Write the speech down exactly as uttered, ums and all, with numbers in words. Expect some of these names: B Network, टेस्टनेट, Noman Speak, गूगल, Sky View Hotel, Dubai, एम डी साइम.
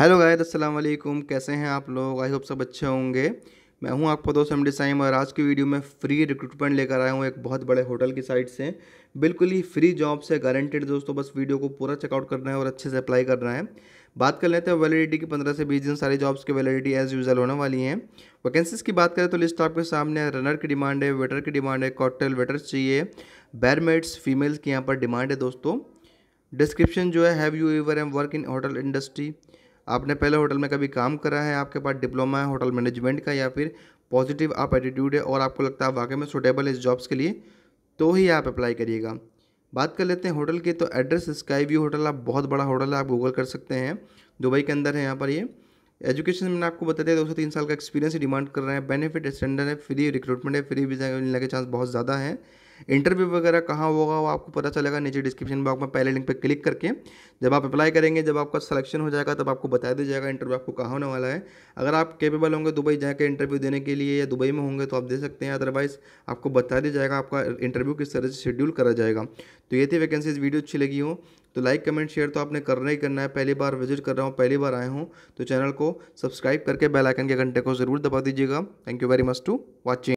Hello guys, अस्सलाम वालेकुम। कैसे हैं आप लोग? आई होप सब अच्छे होंगे। मैं हूं आपका दोस्त एम डी साइम और आज की वीडियो में फ्री रिक्रूटमेंट लेकर आया हूं एक बहुत बड़े होटल की साइट से। बिल्कुल ही फ्री जॉब से गारंटेड दोस्तों, बस वीडियो को पूरा चेकआउट करना है और अच्छे से अप्लाई करना है। बात कर लेते हैं वैलिडिटी की, पंद्रह से बीस दिन सारी जॉब्स की वैलिडिटी एज यूजुअल होने वाली हैं। वैकेंसीज़ की बात करें तो लिस्ट आपके सामने है। रनर की डिमांड है, वेटर की डिमांड है, कॉकटेल वेटर्स चाहिए, बैरमेट्स फीमेल्स की यहाँ पर डिमांड है दोस्तों। डिस्क्रिप्शन जो है, have you ever am work in hotel industry, आपने पहले होटल में कभी काम करा है, आपके पास डिप्लोमा है होटल मैनेजमेंट का या फिर पॉजिटिव आप एटीट्यूड है और आपको लगता है वाकई में सूटेबल है इस जॉब्स के लिए, तो ही आप अप्लाई करिएगा। बात कर लेते हैं होटल की, तो एड्रेस स्काई व्यू होटल, आप बहुत बड़ा होटल है, आप गूगल कर सकते हैं, दुबई के अंदर है यहाँ पर ये। एजुकेशन मैंने आपको बता दिया, दो से तीन साल का एक्सपीरियंस डिमांड कर रहे हैं। बेनिफिट स्टैंडर्ड है, फ्री रिक्रूटमेंट है, फ्री वीज़ा मिलने के चांस बहुत ज़्यादा है। इंटरव्यू वगैरह कहाँ होगा वो आपको पता चलेगा नीचे डिस्क्रिप्शन बॉक्स में पहले लिंक पे क्लिक करके। जब आप अप्लाई करेंगे, जब आपका सिलेक्शन हो जाएगा तब आपको बता दिया जाएगा इंटरव्यू आपको कहाँ होने वाला है। अगर आप कैपेबल होंगे दुबई जाकर इंटरव्यू देने के लिए या दुबई में होंगे तो आप दे सकते हैं, अदरवाइज़ आपको बता दिया जाएगा आपका इंटरव्यू किस तरह से शेड्यूल करा जाएगा। तो ये थी वैकेंसीज। वीडियो अच्छी लगी हो तो लाइक कमेंट शेयर तो आपने करना ही करना है। पहली बार विजिट कर रहा हूँ, पहली बार आए हूँ तो चैनल को सब्सक्राइब करके बेल आइकन के घंटे को ज़रूर दबा दीजिएगा। Thank you very much to watching.